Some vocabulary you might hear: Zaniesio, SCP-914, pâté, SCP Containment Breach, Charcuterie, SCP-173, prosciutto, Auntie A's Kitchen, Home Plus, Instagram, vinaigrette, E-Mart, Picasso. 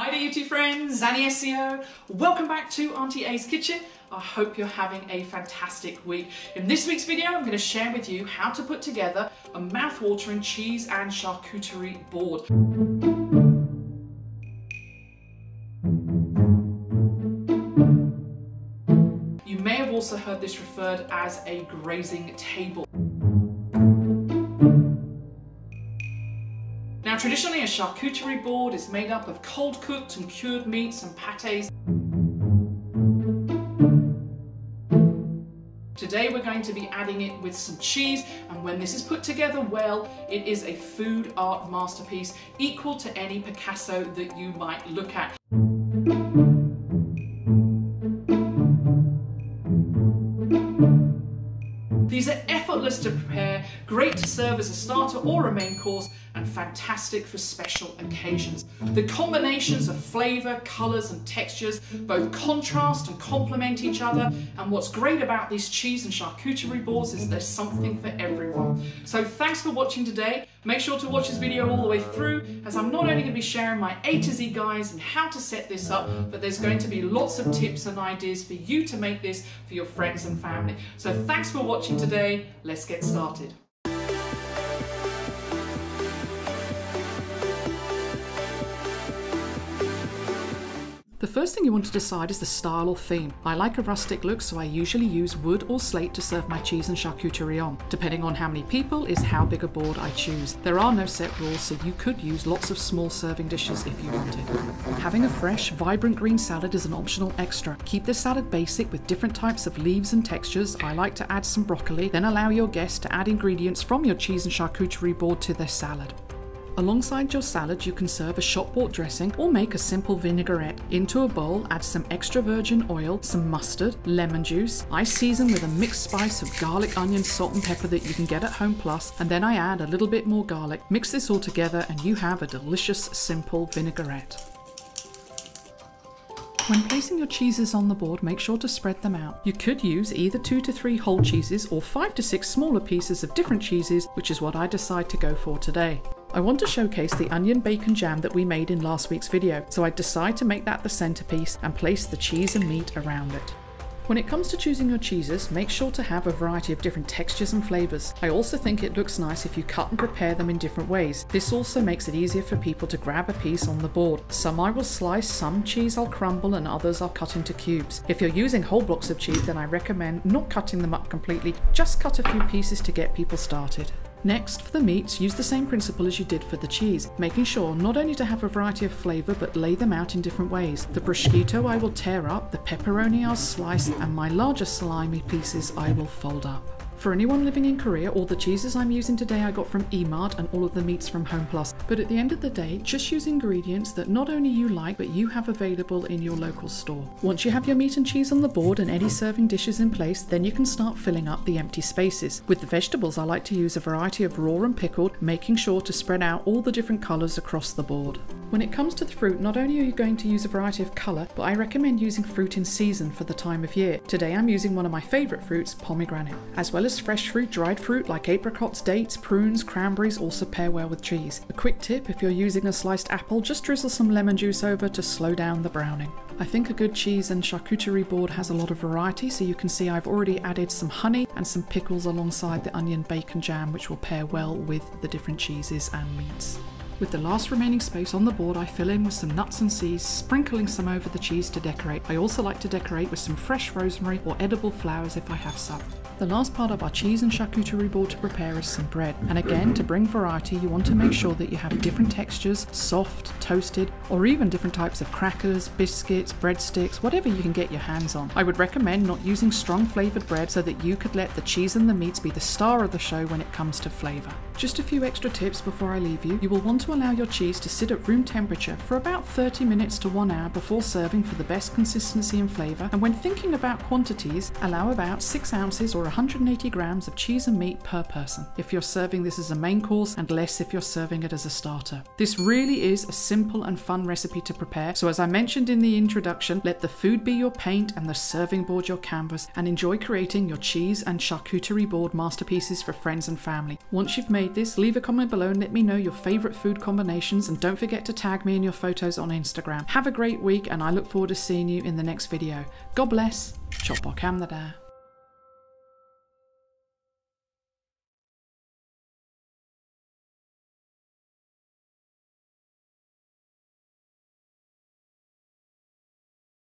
Hi there YouTube friends, Zaniesio. Welcome back to Auntie A's Kitchen. I hope you're having a fantastic week. In this week's video, I'm going to share with you how to put together a mouth-watering cheese and charcuterie board. You may have also heard this referred as a grazing table. Now, traditionally, a charcuterie board is made up of cold cooked and cured meats and pâtés. Today we're going to be adding it with some cheese, and when this is put together well, it is a food art masterpiece equal to any Picasso that you might look at. These are effortless to prepare, great to serve as a starter or a main course, and fantastic for special occasions. The combinations of flavour, colours and textures both contrast and complement each other, and what's great about these cheese and charcuterie boards is there's something for everyone. So thanks for watching today. Make sure to watch this video all the way through, as I'm not only going to be sharing my A to Z guides and how to set this up, but there's going to be lots of tips and ideas for you to make this for your friends and family. So thanks for watching today. Let's get started. The first thing you want to decide is the style or theme. I like a rustic look, so I usually use wood or slate to serve my cheese and charcuterie on. Depending on how many people is how big a board I choose. There are no set rules, so you could use lots of small serving dishes if you wanted. Having a fresh, vibrant green salad is an optional extra. Keep the salad basic with different types of leaves and textures. I like to add some broccoli, then allow your guests to add ingredients from your cheese and charcuterie board to their salad. Alongside your salad, you can serve a shop-bought dressing or make a simple vinaigrette. Into a bowl, add some extra virgin oil, some mustard, lemon juice. I season with a mixed spice of garlic, onion, salt and pepper that you can get at Home Plus, and then I add a little bit more garlic. Mix this all together and you have a delicious, simple vinaigrette. When placing your cheeses on the board, make sure to spread them out. You could use either 2 to 3 whole cheeses or 5 to 6 smaller pieces of different cheeses, which is what I decide to go for today. I want to showcase the onion bacon jam that we made in last week's video, so I decide to make that the centerpiece and place the cheese and meat around it. When it comes to choosing your cheeses, make sure to have a variety of different textures and flavors. I also think it looks nice if you cut and prepare them in different ways. This also makes it easier for people to grab a piece on the board. Some I will slice, some cheese I'll crumble, and others I'll cut into cubes. If you're using whole blocks of cheese, then I recommend not cutting them up completely, just cut a few pieces to get people started. Next, for the meats, use the same principle as you did for the cheese, making sure not only to have a variety of flavour but lay them out in different ways. The prosciutto I will tear up, the pepperoni I'll slice, and my larger salami pieces I will fold up. For anyone living in Korea, all the cheeses I'm using today I got from E-Mart and all of the meats from Home Plus. But at the end of the day, just use ingredients that not only you like, but you have available in your local store. Once you have your meat and cheese on the board and any serving dishes in place, then you can start filling up the empty spaces. With the vegetables, I like to use a variety of raw and pickled, making sure to spread out all the different colours across the board. When it comes to the fruit, not only are you going to use a variety of colour, but I recommend using fruit in season for the time of year. Today I'm using one of my favourite fruits, pomegranate, as well as fresh fruit, dried fruit like apricots, dates, prunes, cranberries also pair well with cheese. A quick tip, if you're using a sliced apple, just drizzle some lemon juice over to slow down the browning. I think a good cheese and charcuterie board has a lot of variety, so you can see I've already added some honey and some pickles alongside the onion bacon jam, which will pair well with the different cheeses and meats. With the last remaining space on the board, I fill in with some nuts and seeds, sprinkling some over the cheese to decorate. I also like to decorate with some fresh rosemary or edible flowers if I have some. The last part of our cheese and charcuterie board to prepare is some bread. And again, to bring variety, you want to make sure that you have different textures, soft, toasted, or even different types of crackers, biscuits, breadsticks, whatever you can get your hands on. I would recommend not using strong flavoured bread so that you could let the cheese and the meats be the star of the show when it comes to flavour. Just a few extra tips before I leave you. You will want to allow your cheese to sit at room temperature for about 30 minutes to 1 hour before serving for the best consistency and flavour. And when thinking about quantities, allow about 6 ounces or 180 grams of cheese and meat per person, if you're serving this as a main course and less if you're serving it as a starter. This really is a simple and fun recipe to prepare, so as I mentioned in the introduction, let the food be your paint and the serving board your canvas, and enjoy creating your cheese and charcuterie board masterpieces for friends and family. Once you've made this, leave a comment below and let me know your favourite food combinations, and don't forget to tag me in your photos on Instagram. Have a great week and I look forward to seeing you in the next video. God bless, chop o cam da.